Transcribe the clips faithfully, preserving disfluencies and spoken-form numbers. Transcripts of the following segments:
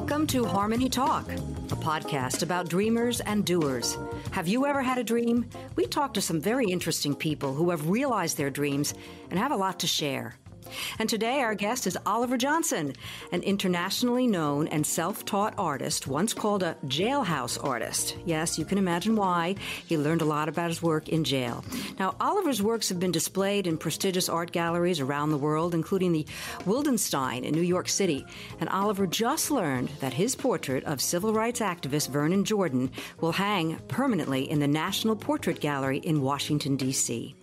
Welcome to Harmony Talk, a podcast about dreamers and doers. Have you ever had a dream? We talk to some very interesting people who have realized their dreams and have a lot to share. And today our guest is Oliver Johnson, an internationally known and self-taught artist, once called a jailhouse artist. Yes, you can imagine why. He learned a lot about his work in jail. Now, Oliver's works have been displayed in prestigious art galleries around the world, including the Wildenstein in New York City. And Oliver just learned that his portrait of civil rights activist Vernon Jordan will hang permanently in the National Portrait Gallery in Washington, D C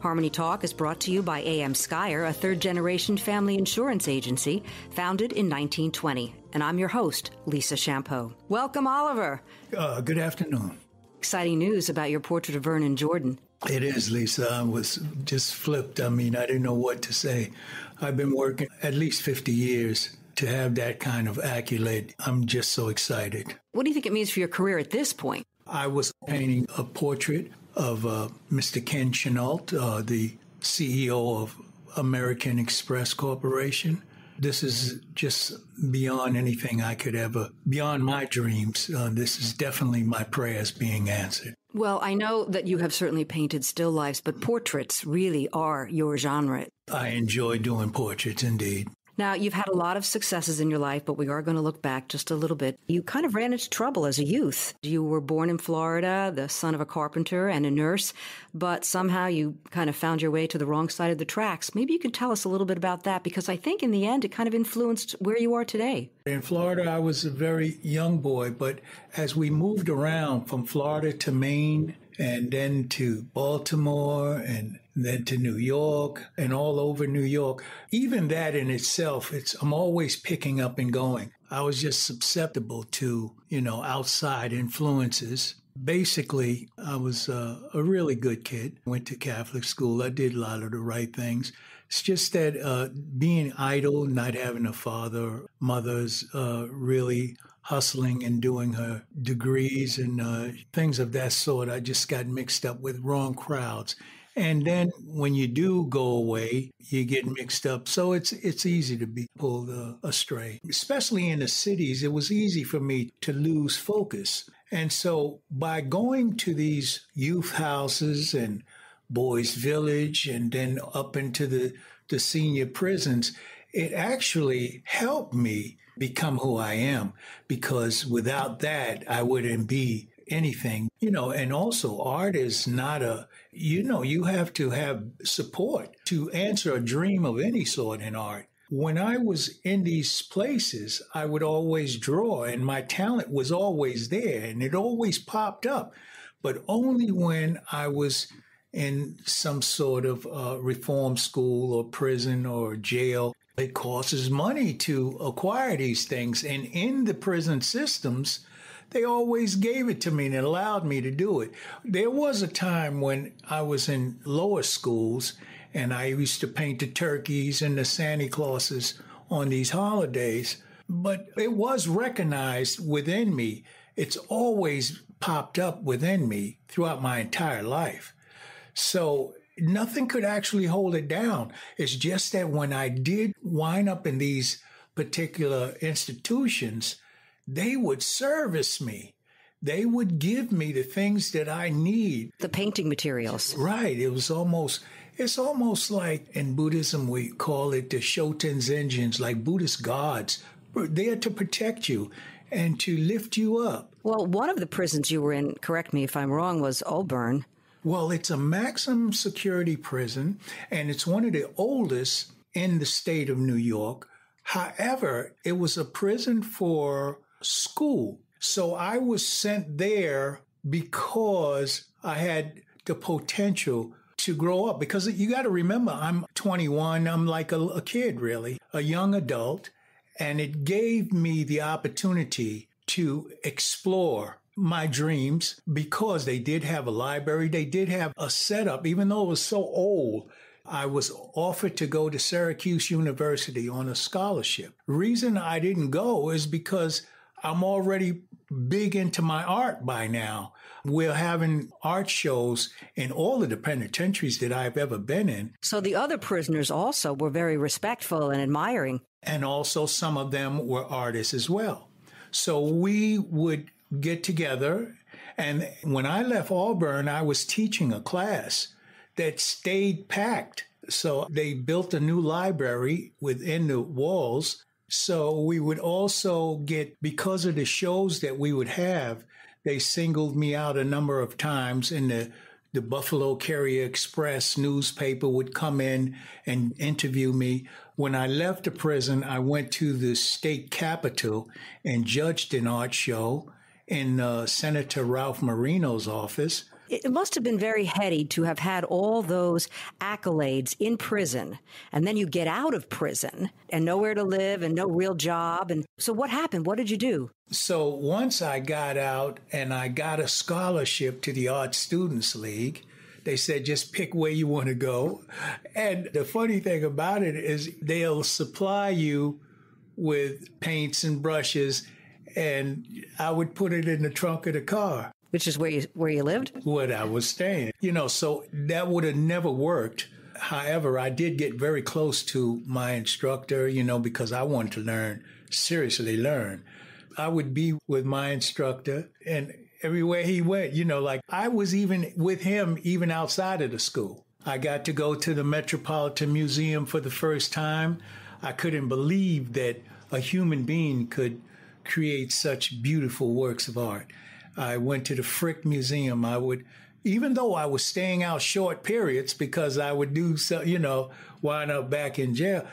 Harmony Talk is brought to you by A M. Skyer, a third-generation family insurance agency founded in nineteen twenty. And I'm your host, Lisa Champeau. Welcome, Oliver. Uh, good afternoon. Exciting news about your portrait of Vernon Jordan. It is, Lisa. I was just flipped. I mean, I didn't know what to say. I've been working at least fifty years to have that kind of accolade. I'm just so excited. What do you think it means for your career at this point? I was painting a portrait of uh, Mister Ken Chenault, uh, the C E O of American Express Corporation. This is just beyond anything I could ever, beyond my dreams. Uh, this is definitely my prayers being answered. Well, I know that you have certainly painted still lifes, but portraits really are your genre. I enjoy doing portraits, indeed. Now, you've had a lot of successes in your life, but we are going to look back just a little bit. You kind of ran into trouble as a youth. You were born in Florida, the son of a carpenter and a nurse, but somehow you kind of found your way to the wrong side of the tracks. Maybe you can tell us a little bit about that, because I think in the end, it kind of influenced where you are today. In Florida, I was a very young boy, but as we moved around from Florida to Maine and then to Baltimore and then to New York and all over New York. Even that in itself, it's I'm always picking up and going. I was just susceptible to, you know, outside influences. Basically, I was uh, a really good kid. Went to Catholic school. I did a lot of the right things. It's just that uh, being idle, not having a father, mother's uh, really hustling and doing her degrees and uh, things of that sort. I just got mixed up with wrong crowds. And then when you do go away, you get mixed up. So it's it's easy to be pulled uh, astray. Especially in the cities, it was easy for me to lose focus. And so by going to these youth houses and Boys Village and then up into the, the senior prisons, it actually helped me become who I am, because without that, I wouldn't be anything, you know. And also art is not a, you know, you have to have support to answer a dream of any sort in art. When I was in these places, I would always draw and my talent was always there and it always popped up, but only when I was in some sort of uh, reform school or prison or jail. It costs money to acquire these things. And in the prison systems, they always gave it to me and allowed me to do it. There was a time when I was in lower schools and I used to paint the turkeys and the Santa Clauses on these holidays, but it was recognized within me. It's always popped up within me throughout my entire life. So nothing could actually hold it down. It's just that when I did wind up in these particular institutions, they would service me. They would give me the things that I need. The painting materials. Right. It was almost, it's almost like in Buddhism, we call it the Shoten Zenjins, like Buddhist gods. They're there to protect you and to lift you up. Well, one of the prisons you were in, correct me if I'm wrong, was Auburn. Well, it's a maximum security prison, and it's one of the oldest in the state of New York. However, it was a prison for school. So I was sent there because I had the potential to grow up. Because you got to remember, I'm twenty-one. I'm like a, a kid, really, a young adult. And it gave me the opportunity to explore my dreams, because they did have a library. They did have a setup, even though it was so old. I was offered to go to Syracuse University on a scholarship. Reason I didn't go is because I'm already big into my art by now. We're having art shows in all of the penitentiaries that I've ever been in. So the other prisoners also were very respectful and admiring. And also some of them were artists as well. So we would get together. And when I left Auburn, I was teaching a class that stayed packed. So they built a new library within the walls. So we would also get, because of the shows that we would have, they singled me out a number of times in the The Buffalo Carrier Express newspaper would come in and interview me. When I left the prison, I went to the state capitol and judged an art show in uh, Senator Ralph Marino's office. It must have been very heady to have had all those accolades in prison, and then you get out of prison and nowhere to live and no real job. And so what happened? What did you do? So once I got out and I got a scholarship to the Art Students League, they said, just pick where you want to go. And the funny thing about it is they'll supply you with paints and brushes, and I would put it in the trunk of the car. Which is where you where you lived? What I was staying. You know, so that would have never worked. However, I did get very close to my instructor, you know, because I wanted to learn, seriously learn. I would be with my instructor and everywhere he went, you know, like I was even with him even outside of the school. I got to go to the Metropolitan Museum for the first time. I couldn't believe that a human being could create such beautiful works of art. I went to the Frick Museum. I would, even though I was staying out short periods because I would do so, you know, wind up back in jail.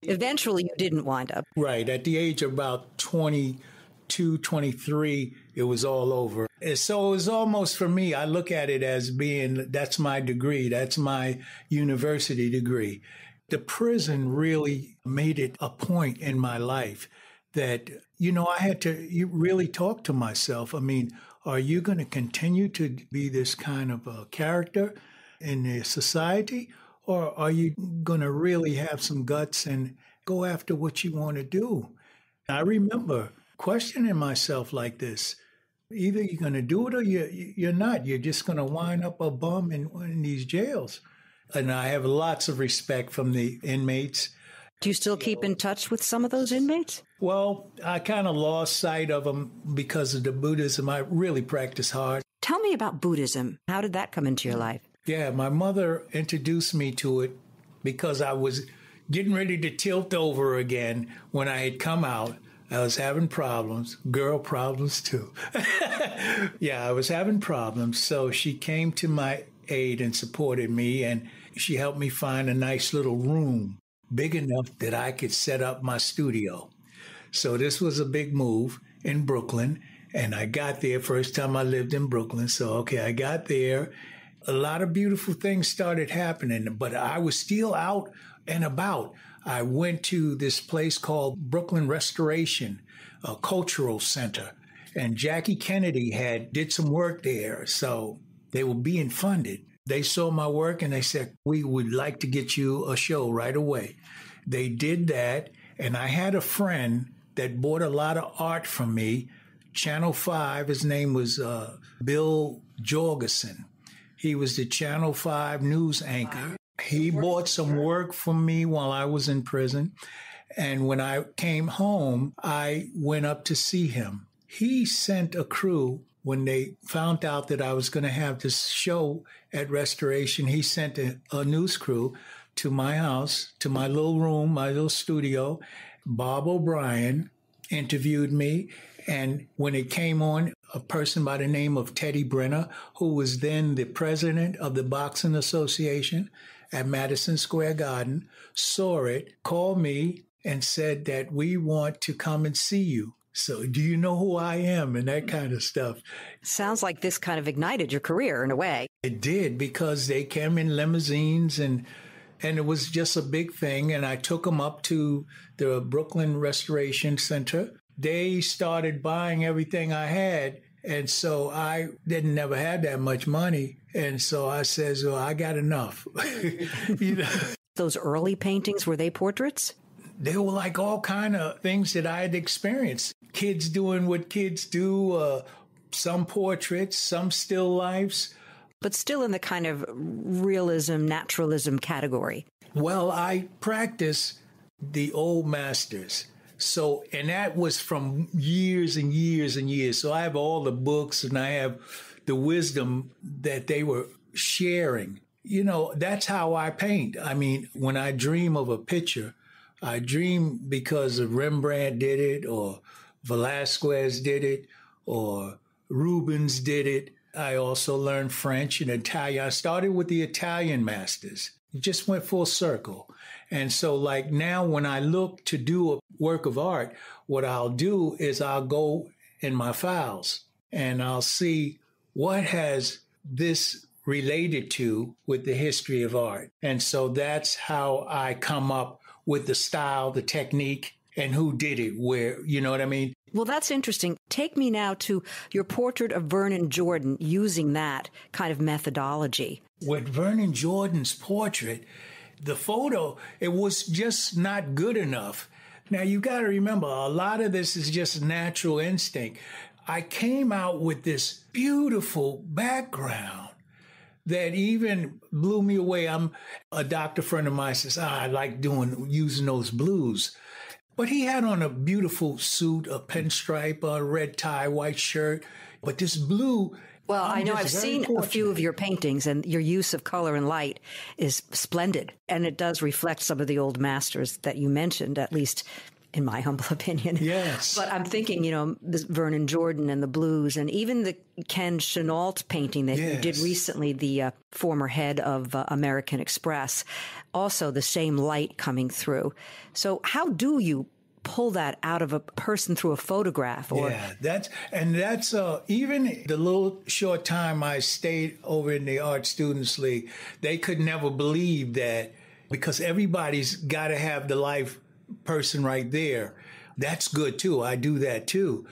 Eventually you didn't wind up. Right. At the age of about twenty-two, twenty-three, it was all over. And so it was almost for me, I look at it as being, that's my degree. That's my university degree. The prison really made it a point in my life that, you know, I had to really talk to myself. I mean, are you going to continue to be this kind of a character in the society? Or are you going to really have some guts and go after what you want to do? I remember questioning myself like this. Either you're going to do it or you're not. You're just going to wind up a bum in, in these jails. And I have lots of respect from the inmates. Do you still keep in touch with some of those inmates? Well, I kind of lost sight of them because of the Buddhism. I really practice hard. Tell me about Buddhism. How did that come into your life? Yeah, my mother introduced me to it because I was getting ready to tilt over again when I had come out. I was having problems, girl problems too. Yeah, I was having problems. So she came to my aid and supported me, and she helped me find a nice little room big enough that I could set up my studio. So this was a big move in Brooklyn, and I got there. First time I lived in Brooklyn, so okay, I got there. A lot of beautiful things started happening, but I was still out and about. I went to this place called Brooklyn Restoration, a cultural center, and Jackie Kennedy had did some work there, so they were being funded. They saw my work and they said, we would like to get you a show right away. They did that. And I had a friend that bought a lot of art from me, Channel five. His name was uh, Bill Jorgensen. He was the Channel five news anchor. He bought some work from me while I was in prison. And when I came home, I went up to see him. He sent a crew. When they found out that I was going to have this show at Restoration, he sent a, a news crew to my house, to my little room, my little studio. Bob O'Brien interviewed me. And when it came on, a person by the name of Teddy Brenner, who was then the president of the Boxing Association at Madison Square Garden, saw it, called me, and said that we want to come and see you. So do you know who I am and that kind of stuff? Sounds like this kind of ignited your career in a way. It did, because they came in limousines and and it was just a big thing. And I took them up to the Brooklyn Restoration Center. They started buying everything I had. And so I didn't never had that much money. And so I says, well, I got enough. You know? Those early paintings, were they portraits? They were like all kind of things that I had experienced. Kids doing what kids do, uh, some portraits, some still lifes. But still in the kind of realism, naturalism category. Well, I practice the old masters, So, and that was from years and years and years. So I have all the books and I have the wisdom that they were sharing. You know, that's how I paint. I mean, when I dream of a picture, I dream because Rembrandt did it, or Velazquez did it, or Rubens did it. I also learned French and Italian. I started with the Italian masters. It just went full circle. And so like now when I look to do a work of art, what I'll do is I'll go in my files and I'll see what has this related to with the history of art. And so that's how I come up with the style, the technique, and who did it, where, you know what I mean? Well, that's interesting. Take me now to your portrait of Vernon Jordan using that kind of methodology. With Vernon Jordan's portrait, the photo, it was just not good enough. Now, you got to remember, a lot of this is just natural instinct. I came out with this beautiful background that even blew me away. I'm a doctor friend of mine says, ah, I like doing using those blues. But he had on a beautiful suit, a pinstripe, a red tie, white shirt. But this blue... Well, I'm I know I've seen fortunate. a few of your paintings, and your use of color and light is splendid. And it does reflect some of the old masters that you mentioned, at least in my humble opinion. Yes. But I'm thinking, you know, Vernon Jordan and the blues, and even the Ken Chenault painting that yes. you did recently, the uh, former head of uh, American Express, also the same light coming through. So how do you pull that out of a person through a photograph? Or yeah, that's, and that's, uh, even the little short time I stayed over in the Art Students League, they could never believe that, because everybody's got to have the life person right there. That's good too. I do that too.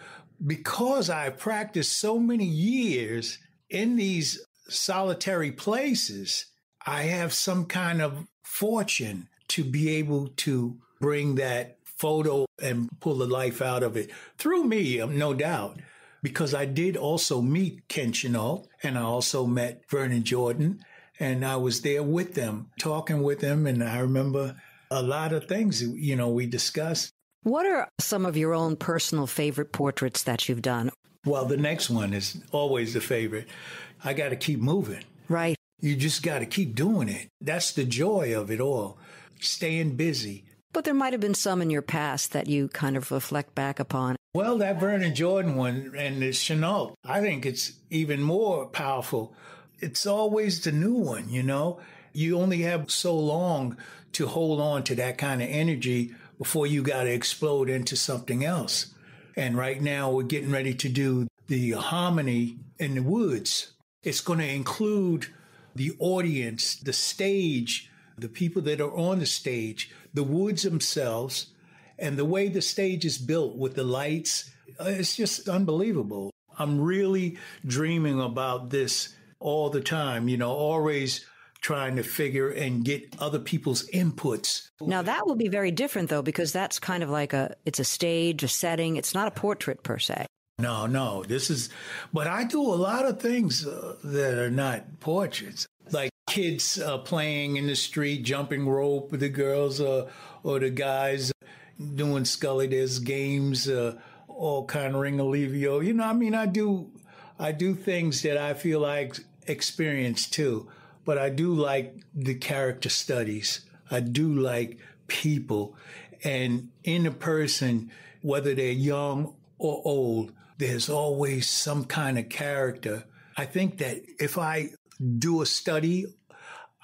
Because I practiced so many years in these solitary places, I have some kind of fortune to be able to bring that photo and pull the life out of it through me, no doubt. Because I did also meet Ken Chenault, and I also met Vernon Jordan, and I was there with them, talking with them, and I remember a lot of things, you know, we discussed. What are some of your own personal favorite portraits that you've done? Well, the next one is always the favorite. I got to keep moving. Right. You just got to keep doing it. That's the joy of it all, staying busy. But there might have been some in your past that you kind of reflect back upon. Well, that Vernon Jordan one and the Chenault, I think it's even more powerful. It's always the new one, you know. You only have so long to hold on to that kind of energy before you got to explode into something else. And right now we're getting ready to do the Harmony in the Woods. It's going to include the audience, the stage, the people that are on the stage, the woods themselves, and the way the stage is built with the lights. It's just unbelievable. I'm really dreaming about this all the time, you know, always trying to figure and get other people's inputs. Now, that will be very different, though, because that's kind of like a, it's a stage, a setting. It's not a portrait, per se. No, no, this is, but I do a lot of things uh, that are not portraits, like kids uh, playing in the street, jumping rope, the girls uh, or the guys doing Scully, there's games, uh, all kind of Ringalivio. You know, I mean, I do, I do things that I feel like experience, too. But I do like the character studies. I do like people. And in a person, whether they're young or old, there's always some kind of character. I think that if I do a study,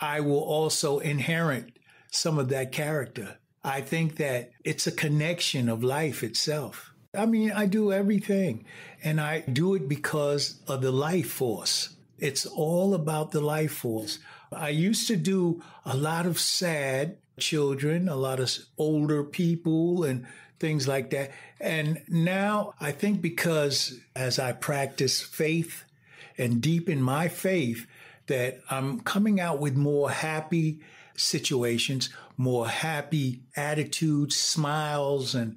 I will also inherit some of that character. I think that it's a connection of life itself. I mean, I do everything. And I do it because of the life force. It's all about the life force. I used to do a lot of sad children, a lot of older people and things like that. And now I think because as I practice faith and deepen my faith, that I'm coming out with more happy situations, more happy attitudes, smiles, and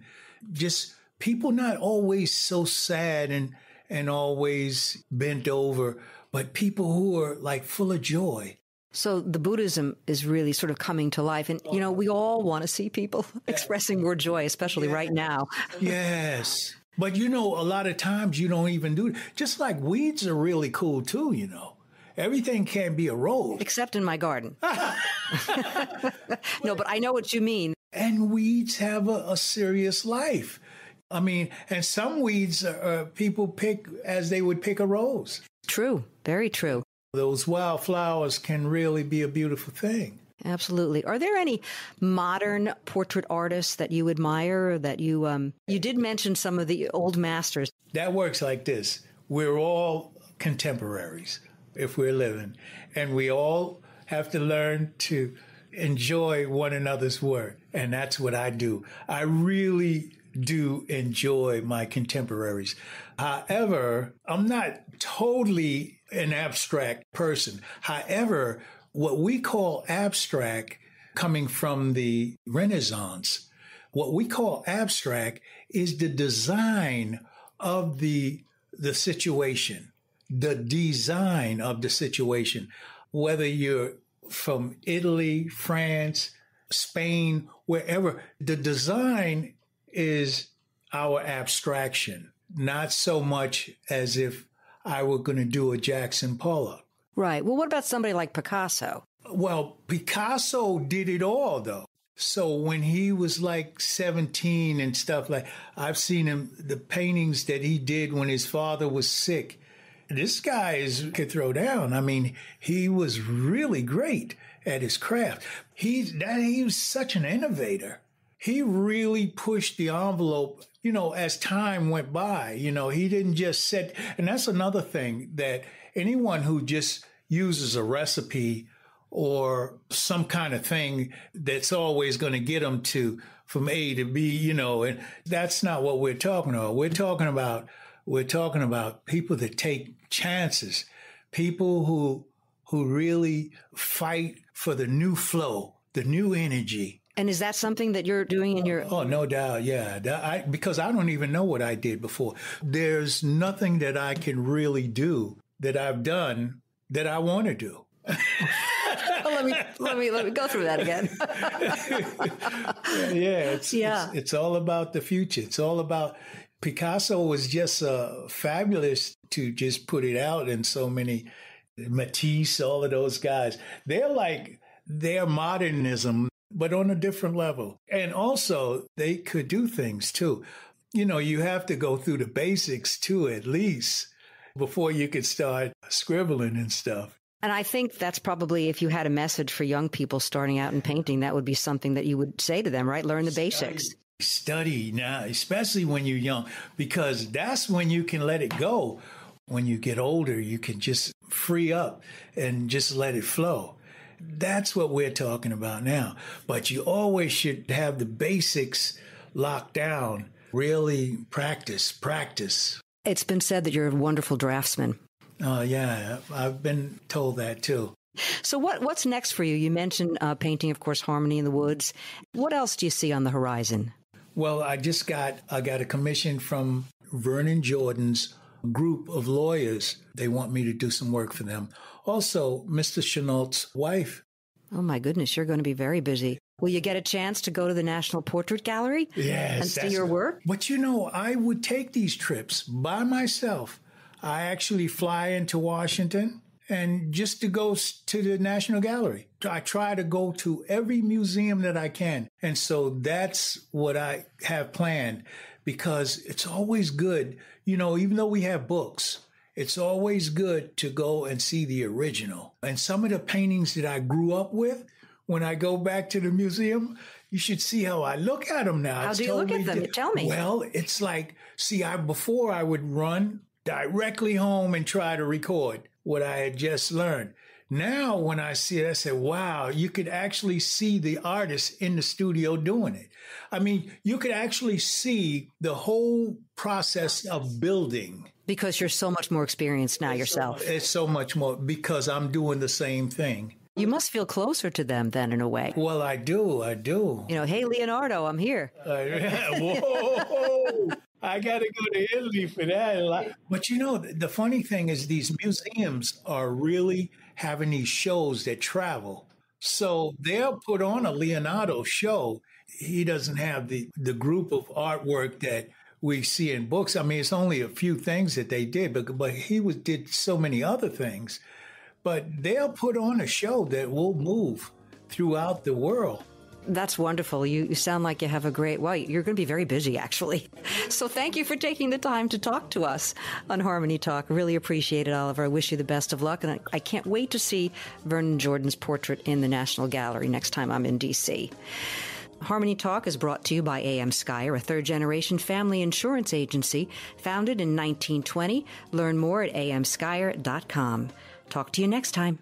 just people not always so sad and, and always bent over, but people who are like full of joy. So the Buddhism is really sort of coming to life. And, you know, we all want to see people yeah. expressing more joy, especially yeah. right now. Yes. But, you know, a lot of times you don't even do it. Just like weeds are really cool, too, you know. Everything can be a road. Except in my garden. No, but I know what you mean. And weeds have a, a serious life. I mean, and some weeds uh, people pick as they would pick a rose. True. Very true. Those wildflowers can really be a beautiful thing. Absolutely. Are there any modern portrait artists that you admire or that you, um, you did mention some of the old masters? That works like this. We're all contemporaries if we're living, and we all have to learn to enjoy one another's work. And that's what I do. I really do enjoy my contemporaries. However, I'm not totally an abstract person. However, what we call abstract, coming from the Renaissance, what we call abstract is the design of the, the situation, the design of the situation, whether you're from Italy, France, Spain, wherever, the design is our abstraction, not so much as if I were going to do a Jackson Pollock. Right. Well, what about somebody like Picasso? Well, Picasso did it all, though. So when he was like seventeen and stuff, like I've seen him, the paintings that he did when his father was sick. This guy is, could throw down. I mean, he was really great at his craft. He, that, he was such an innovator. He really pushed the envelope, you know, as time went by. You know, he didn't just sit. And that's another thing, that anyone who just uses a recipe or some kind of thing that's always going to get them to from A to B, you know, and that's not what we're talking about. We're talking about we're talking about people that take chances, people who who really fight for the new flow, the new energy. And is that something that you're doing in your... Oh, no doubt, yeah. I, because I don't even know what I did before. There's nothing that I can really do that I've done that I want to do. Well, let me, let me, let me go through that again. yeah, it's, yeah. It's, it's all about the future. It's all about... Picasso was just uh, fabulous to just put it out in so many... Matisse, all of those guys. They're like, they're modernism, but on a different level. And also, they could do things, too. You know, you have to go through the basics, too, at least, before you could start scribbling and stuff. And I think that's probably, if you had a message for young people starting out in painting, that would be something that you would say to them, right? Learn the study, basics. Study now, especially when you're young, because that's when you can let it go. When you get older, you can just free up and just let it flow. That's what we're talking about now. But you always should have the basics locked down. Really practice, practice. It's been said that you're a wonderful draftsman. Oh, yeah. I've been told that, too. So what, what's next for you? You mentioned uh, painting, of course, Harmony in the Woods. What else do you see on the horizon? Well, I just got, I got a commission from Vernon Jordan's group of lawyers. They want me to do some work for them. Also, Mister Chenault's wife. Oh, my goodness. You're going to be very busy. Will you get a chance to go to the National Portrait Gallery yes, and see your work? But, you know, I would take these trips by myself. I actually fly into Washington and just to go to the National Gallery. I try to go to every museum that I can. And so that's what I have planned, because it's always good, you know, even though we have books, it's always good to go and see the original. And some of the paintings that I grew up with, when I go back to the museum, you should see how I look at them now. How do you look at them? Tell me. Well, it's like, see, I before I would run directly home and try to record what I had just learned. Now, when I see it, I say, wow, you could actually see the artist in the studio doing it. I mean, you could actually see the whole process of building. Because you're so much more experienced now yourself. It's so much more, because I'm doing the same thing. You must feel closer to them then, in a way. Well, I do. I do. You know, hey, Leonardo, I'm here. Uh, yeah. Whoa. I got to go to Italy for that. But, you know, the funny thing is these museums are really having these shows that travel. So they'll put on a Leonardo show. He doesn't have the, the group of artwork that we see in books. I mean, it's only a few things that they did, but, but he was, did so many other things. But they'll put on a show that will move throughout the world. That's wonderful. You, you sound like you have a great, well, you're going to be very busy, actually. So thank you for taking the time to talk to us on Harmony Talk. Really appreciate it, Oliver. I wish you the best of luck. And I, I can't wait to see Vernon Jordan's portrait in the National Gallery next time I'm in D C Harmony Talk is brought to you by A M. Skyer, a third-generation family insurance agency founded in nineteen twenty. Learn more at a m skyer dot com. Talk to you next time.